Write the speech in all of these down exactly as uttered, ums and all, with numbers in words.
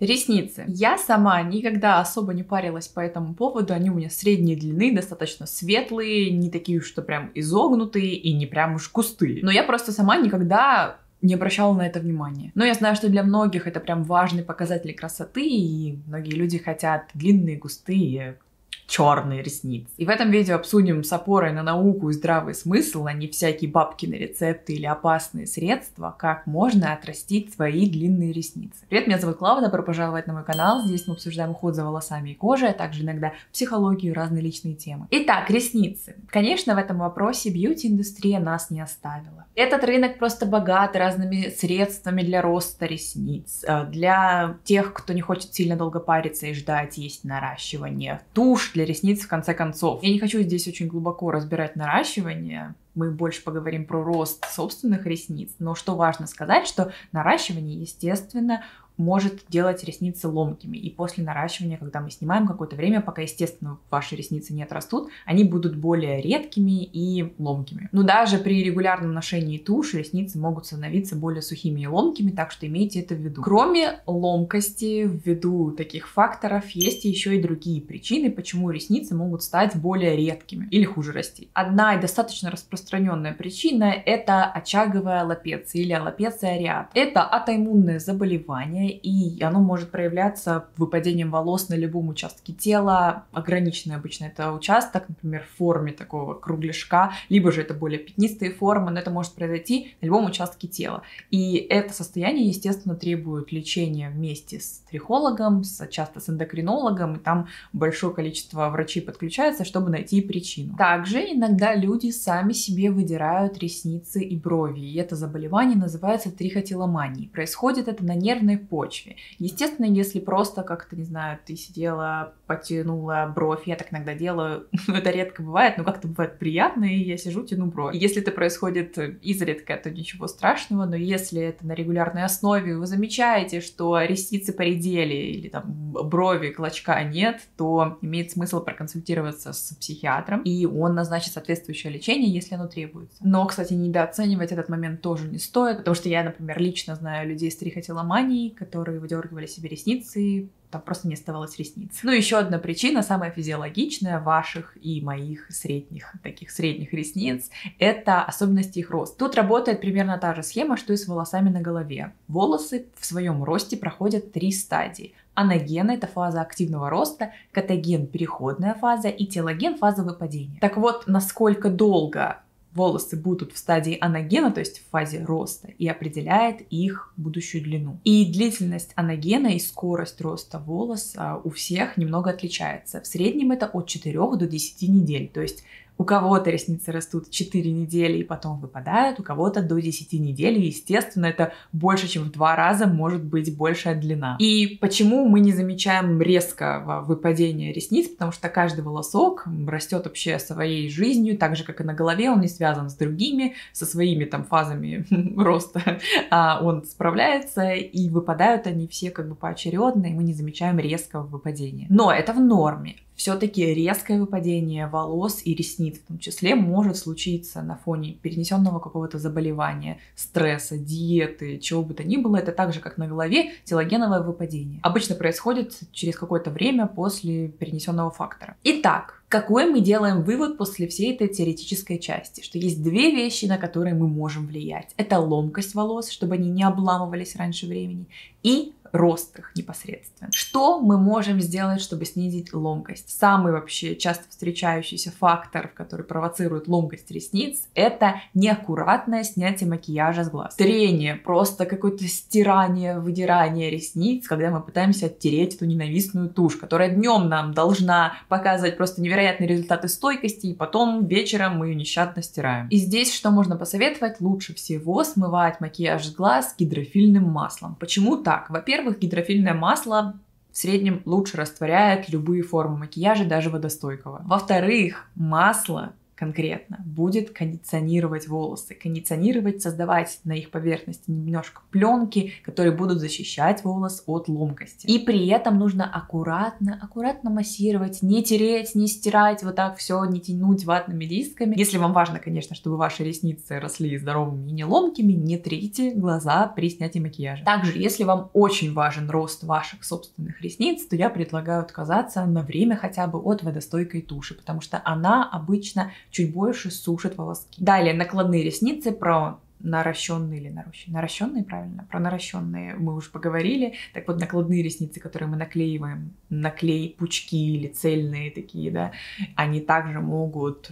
Ресницы. Я сама никогда особо не парилась по этому поводу, они у меня средней длины, достаточно светлые, не такие уж, что прям изогнутые и не прям уж густые. Но я просто сама никогда не обращала на это внимания. Но я знаю, что для многих это прям важный показатель красоты, и многие люди хотят длинные, густые, черные ресницы. И в этом видео обсудим с опорой на науку и здравый смысл, а не всякие бабкины рецепты или опасные средства, как можно отрастить свои длинные ресницы. Привет, меня зовут Клава, добро пожаловать на мой канал. Здесь мы обсуждаем уход за волосами и кожей, а также иногда психологию и разные личные темы. Итак, ресницы. Конечно, в этом вопросе бьюти-индустрия нас не оставила. Этот рынок просто богат разными средствами для роста ресниц, для тех, кто не хочет сильно долго париться и ждать, есть наращивание, тушь для ресниц, в конце концов. Я не хочу здесь очень глубоко разбирать наращивание, мы больше поговорим про рост собственных ресниц, но что важно сказать, что наращивание, естественно, может делать ресницы ломкими, и после наращивания, когда мы снимаем какое-то время, пока, естественно, ваши ресницы не отрастут, они будут более редкими и ломкими. Но даже при регулярном ношении туши ресницы могут становиться более сухими и ломкими, так что имейте это в виду. Кроме ломкости, ввиду таких факторов, есть еще и другие причины, почему ресницы могут стать более редкими или хуже расти. Одна и достаточно распространенная Распространенная причина – это очаговая алопеция или алопеция ареата. Это аутоиммунное заболевание, и оно может проявляться выпадением волос на любом участке тела. Ограниченный обычно это участок, например, в форме такого кругляшка, либо же это более пятнистые формы, но это может произойти на любом участке тела. И это состояние, естественно, требует лечения вместе с трихологом, с, часто с эндокринологом, и там большое количество врачей подключается, чтобы найти причину. Также иногда люди сами себе выдирают ресницы и брови, и это заболевание называется трихотиломанией. Происходит это на нервной почве. Естественно, если просто как-то, не знаю, ты сидела, потянула бровь, я так иногда делаю, это редко бывает, но как-то бывает приятно, и я сижу, тяну бровь. Если это происходит изредка, то ничего страшного, но если это на регулярной основе, вы замечаете, что ресницы поредели или там брови, клочка нет, то имеет смысл проконсультироваться с психиатром, и он назначит соответствующее лечение, если оно требуется. Но, кстати, недооценивать этот момент тоже не стоит, потому что я, например, лично знаю людей с трихотиломанией, которые выдергивали себе ресницы, там просто не оставалось ресниц. Ну, еще одна причина, самая физиологичная ваших и моих средних, таких средних ресниц, это особенности их роста. Тут работает примерно та же схема, что и с волосами на голове. Волосы в своем росте проходят три стадии. Анаген – это фаза активного роста, катаген – переходная фаза и телоген – фаза выпадения. Так вот, насколько долго волосы будут в стадии анагена, то есть в фазе роста, и определяет их будущую длину. И длительность анагена и скорость роста волос у всех немного отличается. В среднем это от четырёх до десяти недель, то есть у кого-то ресницы растут четыре недели и потом выпадают, у кого-то до десяти недель, и, естественно, это больше, чем в два раза может быть большая длина. И почему мы не замечаем резкого выпадения ресниц? Потому что каждый волосок растет вообще своей жизнью, так же, как и на голове, он не связан с другими, со своими там фазами роста, он справляется, и выпадают они все как бы поочередно, и мы не замечаем резкого выпадения. Но это в норме. Все-таки резкое выпадение волос и ресниц в том числе может случиться на фоне перенесенного какого-то заболевания, стресса, диеты, чего бы то ни было. Это так же, как на голове, телогеновое выпадение. Обычно происходит через какое-то время после перенесенного фактора. Итак, какой мы делаем вывод после всей этой теоретической части? Что есть две вещи, на которые мы можем влиять. Это ломкость волос, чтобы они не обламывались раньше времени, и рост их непосредственно. Что мы можем сделать, чтобы снизить ломкость? Самый вообще часто встречающийся фактор, который провоцирует ломкость ресниц, это неаккуратное снятие макияжа с глаз. Трение, просто какое-то стирание, выдирание ресниц, когда мы пытаемся оттереть эту ненавистную тушь, которая днем нам должна показывать просто невероятно вероятные результаты стойкости, и потом вечером мы ее нещадно стираем. И здесь что можно посоветовать? Лучше всего смывать макияж с глаз гидрофильным маслом. Почему так? Во-первых, гидрофильное масло в среднем лучше растворяет любые формы макияжа, даже водостойкого. Во-вторых, масло конкретно будет кондиционировать волосы. Кондиционировать, создавать на их поверхности немножко пленки, которые будут защищать волос от ломкости. И при этом нужно аккуратно, аккуратно массировать, не тереть, не стирать, вот так все, не тянуть ватными дисками. Если вам важно, конечно, чтобы ваши ресницы росли здоровыми и не ломкими, не трите глаза при снятии макияжа. Также, если вам очень важен рост ваших собственных ресниц, то я предлагаю отказаться на время хотя бы от водостойкой туши, потому что она обычно чуть больше сушит волоски. Далее, накладные ресницы, про наращенные или наращенные? Наращенные, правильно? Про наращенные мы уже поговорили. Так вот, накладные ресницы, которые мы наклеиваем, наклей, пучки или цельные такие, да, они также могут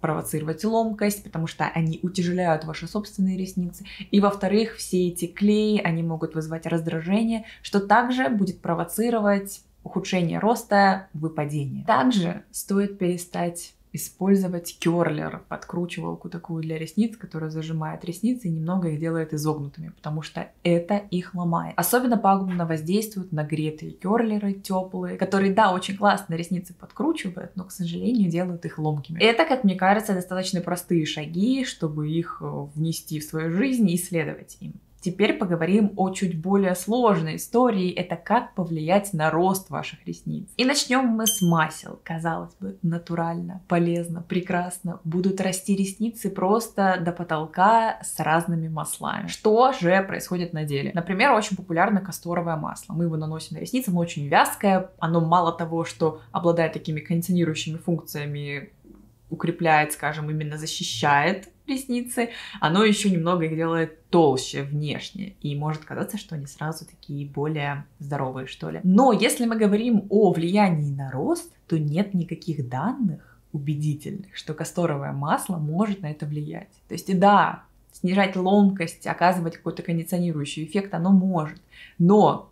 провоцировать ломкость, потому что они утяжеляют ваши собственные ресницы. И, во-вторых, все эти клеи, они могут вызывать раздражение, что также будет провоцировать ухудшение роста, выпадение. Также стоит перестать использовать керлер, подкручивалку такую для ресниц, которая зажимает ресницы и немного их делает изогнутыми, потому что это их ломает. Особенно пагубно воздействуют нагретые керлеры, теплые, которые, да, очень классно ресницы подкручивают, но, к сожалению, делают их ломкими. Это, как мне кажется, достаточно простые шаги, чтобы их внести в свою жизнь и следовать им. Теперь поговорим о чуть более сложной истории, это как повлиять на рост ваших ресниц. И начнем мы с масел. Казалось бы, натурально, полезно, прекрасно. Будут расти ресницы просто до потолка с разными маслами. Что же происходит на деле? Например, очень популярно касторовое масло. Мы его наносим на ресницы, оно очень вязкое, оно мало того, что обладает такими кондиционирующими функциями, укрепляет, скажем, именно защищает ресницы, оно еще немного их делает толще внешне, и может казаться, что они сразу такие более здоровые, что ли. Но если мы говорим о влиянии на рост, то нет никаких данных убедительных, что касторовое масло может на это влиять. То есть, да, снижать ломкость, оказывать какой-то кондиционирующий эффект оно может, но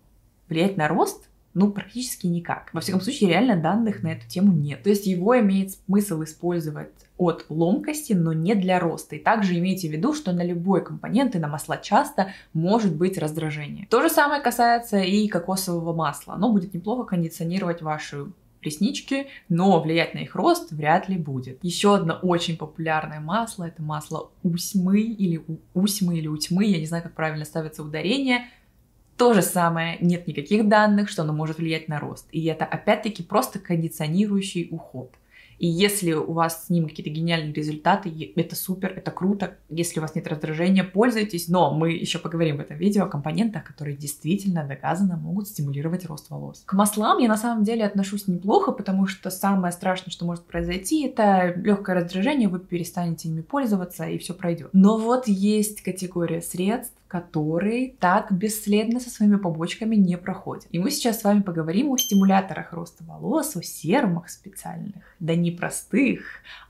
влиять на рост ну, практически никак. Во всяком случае, реально данных на эту тему нет. То есть его имеет смысл использовать от ломкости, но не для роста. И также имейте в виду, что на любой компонент и на масла часто может быть раздражение. То же самое касается и кокосового масла. Оно будет неплохо кондиционировать вашу реснички, но влиять на их рост вряд ли будет. Еще одно очень популярное масло, это масло усьмы или усьмы или утьмы, я не знаю, как правильно ставится ударение. То же самое, нет никаких данных, что оно может влиять на рост. И это опять-таки просто кондиционирующий уход. И если у вас с ним какие-то гениальные результаты, это супер, это круто. Если у вас нет раздражения, пользуйтесь. Но мы еще поговорим в этом видео о компонентах, которые действительно доказанно могут стимулировать рост волос. К маслам я на самом деле отношусь неплохо, потому что самое страшное, что может произойти, это легкое раздражение, вы перестанете ими пользоваться и все пройдет. Но вот есть категория средств, которые так бесследно со своими побочками не проходят. И мы сейчас с вами поговорим о стимуляторах роста волос, о серумах специальных, да не простых,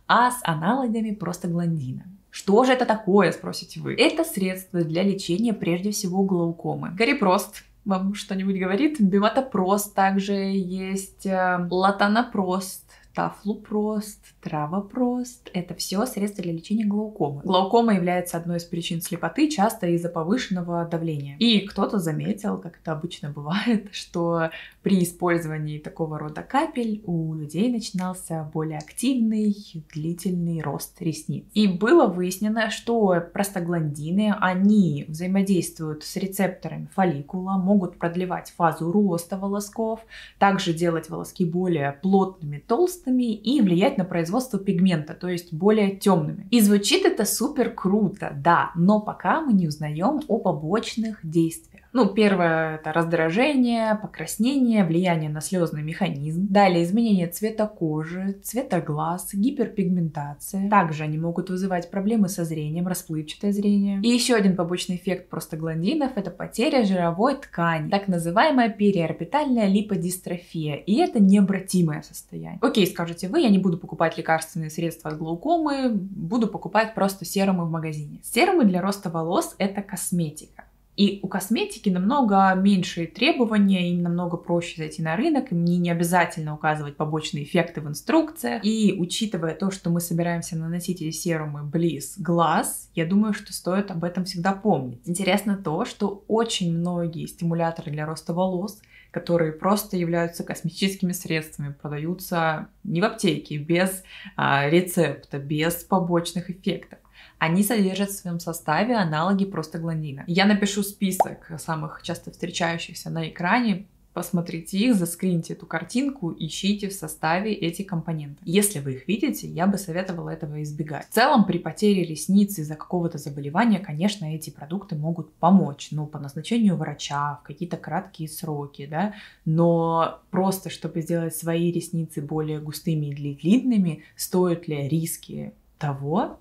а с аналогами простагландина. Что же это такое, спросите вы? Это средство для лечения прежде всего глаукомы. Корепрост вам что-нибудь говорит? Бематопрост также есть, латанопрост, тафлупрост, травопрост. Это все средства для лечения глаукомы. Глаукома является одной из причин слепоты, часто из-за повышенного давления. И кто-то заметил, как это обычно бывает, что при использовании такого рода капель у людей начинался более активный, длительный рост ресниц. И было выяснено, что простагландины, они взаимодействуют с рецепторами фолликула, могут продлевать фазу роста волосков, также делать волоски более плотными, толстыми, и влиять на производство пигмента, то есть более темными. И звучит это супер круто, да, но пока мы не узнаем о побочных действиях. Ну, первое — это раздражение, покраснение, влияние на слезный механизм. Далее изменение цвета кожи, цвета глаз, гиперпигментация. Также они могут вызывать проблемы со зрением, расплывчатое зрение. И еще один побочный эффект простагландинов — это потеря жировой ткани, так называемая периорбитальная липодистрофия. И это необратимое состояние. Окей, скажете вы, я не буду покупать лекарственные средства от глаукомы, буду покупать просто серумы в магазине. Серумы для роста волос — это косметика. И у косметики намного меньшие требования, им намного проще зайти на рынок, и мне не обязательно указывать побочные эффекты в инструкциях. И учитывая то, что мы собираемся наносить эти серумы близ глаз, я думаю, что стоит об этом всегда помнить. Интересно то, что очень многие стимуляторы для роста волос, которые просто являются косметическими средствами, продаются не в аптеке, без а, рецепта, без побочных эффектов. Они содержат в своем составе аналоги простагландина. Я напишу список самых часто встречающихся на экране. Посмотрите их, заскриньте эту картинку, ищите в составе эти компоненты. Если вы их видите, я бы советовала этого избегать. В целом, при потере ресницы из-за какого-то заболевания, конечно, эти продукты могут помочь, ну, по назначению врача, в какие-то краткие сроки, да, но просто, чтобы сделать свои ресницы более густыми или длинными, стоят ли риски того?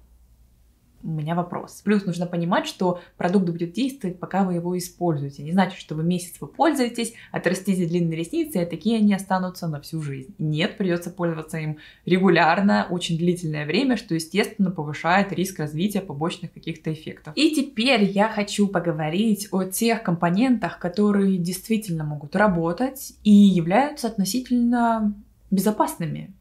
У меня вопрос. Плюс нужно понимать, что продукт будет действовать, пока вы его используете. Не значит, что вы месяц вы пользуетесь, отрастите длинные ресницы, а такие они останутся на всю жизнь. Нет, придется пользоваться им регулярно, очень длительное время, что, естественно, повышает риск развития побочных каких-то эффектов. И теперь я хочу поговорить о тех компонентах, которые действительно могут работать и являются относительно безопасными.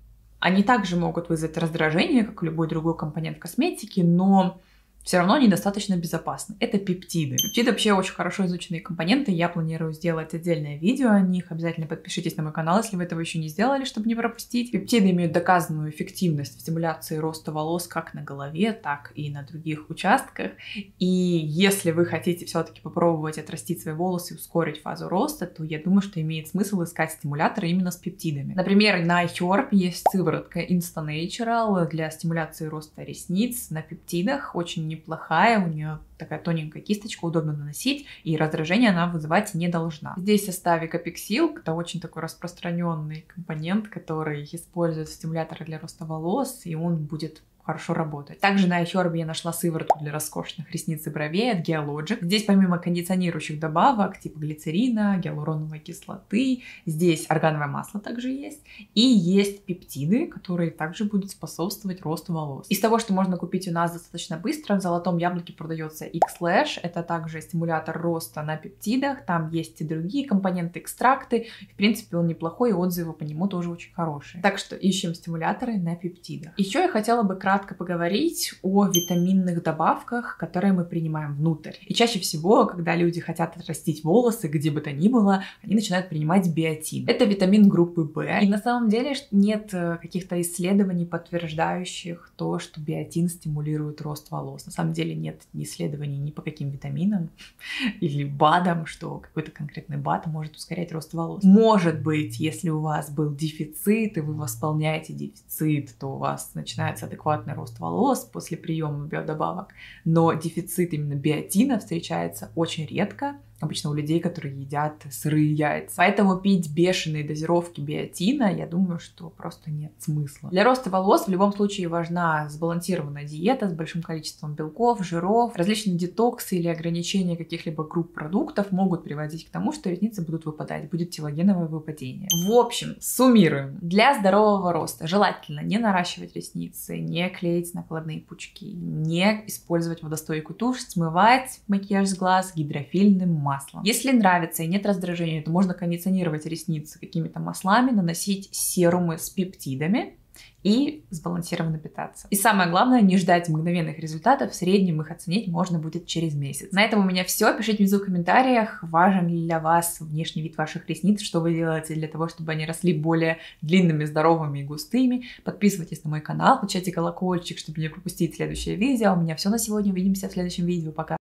Они также могут вызвать раздражение, как и любой другой компонент косметики, но все равно недостаточно безопасны. Это пептиды. Пептиды вообще очень хорошо изученные компоненты. Я планирую сделать отдельное видео о них. Обязательно подпишитесь на мой канал, если вы этого еще не сделали, чтобы не пропустить. Пептиды имеют доказанную эффективность в стимуляции роста волос как на голове, так и на других участках. И если вы хотите все-таки попробовать отрастить свои волосы и ускорить фазу роста, то я думаю, что имеет смысл искать стимуляторы именно с пептидами. Например, на iHerb есть сыворотка Insta Natural для стимуляции роста ресниц на пептидах. Очень неплохая, у нее такая тоненькая кисточка, удобно наносить, и раздражение она вызывать не должна. Здесь в составе Apexil, это очень такой распространенный компонент, который использует стимуляторы для роста волос, и он будет хорошо работать. Также на iHerb я нашла сыворотку для роскошных ресниц и бровей от Hyalogic. Здесь помимо кондиционирующих добавок типа глицерина, гиалуроновой кислоты, здесь аргановое масло также есть. И есть пептиды, которые также будут способствовать росту волос. Из того, что можно купить у нас достаточно быстро, в Золотом Яблоке продается Икс Лэш. Это также стимулятор роста на пептидах. Там есть и другие компоненты, экстракты. В принципе, он неплохой, и отзывы по нему тоже очень хорошие. Так что ищем стимуляторы на пептидах. Еще я хотела бы кратко кратко поговорить о витаминных добавках, которые мы принимаем внутрь. И чаще всего, когда люди хотят отрастить волосы, где бы то ни было, они начинают принимать биотин. Это витамин группы В. И на самом деле нет каких-то исследований, подтверждающих то, что биотин стимулирует рост волос. На самом деле нет ни исследований ни по каким витаминам или БАДам, что какой-то конкретный БАД может ускорять рост волос. Может быть, если у вас был дефицит, и вы восполняете дефицит, то у вас начинается адекватный рост волос после приема биодобавок, но дефицит именно биотина встречается очень редко, обычно у людей, которые едят сырые яйца. Поэтому пить бешеные дозировки биотина, я думаю, что просто нет смысла. Для роста волос в любом случае важна сбалансированная диета с большим количеством белков, жиров. Различные детоксы или ограничения каких-либо групп продуктов могут приводить к тому, что ресницы будут выпадать, будет телогеновое выпадение. В общем, суммируем. Для здорового роста желательно не наращивать ресницы, не клеить накладные пучки, не использовать водостойкую тушь, смывать макияж с глаз гидрофильным маслом. Масло. Если нравится и нет раздражения, то можно кондиционировать ресницы какими-то маслами, наносить серумы с пептидами и сбалансированно питаться. И самое главное, не ждать мгновенных результатов, в среднем их оценить можно будет через месяц. На этом у меня все, пишите внизу в комментариях, важен ли для вас внешний вид ваших ресниц, что вы делаете для того, чтобы они росли более длинными, здоровыми и густыми. Подписывайтесь на мой канал, включайте колокольчик, чтобы не пропустить следующее видео. У меня все на сегодня, увидимся в следующем видео, пока!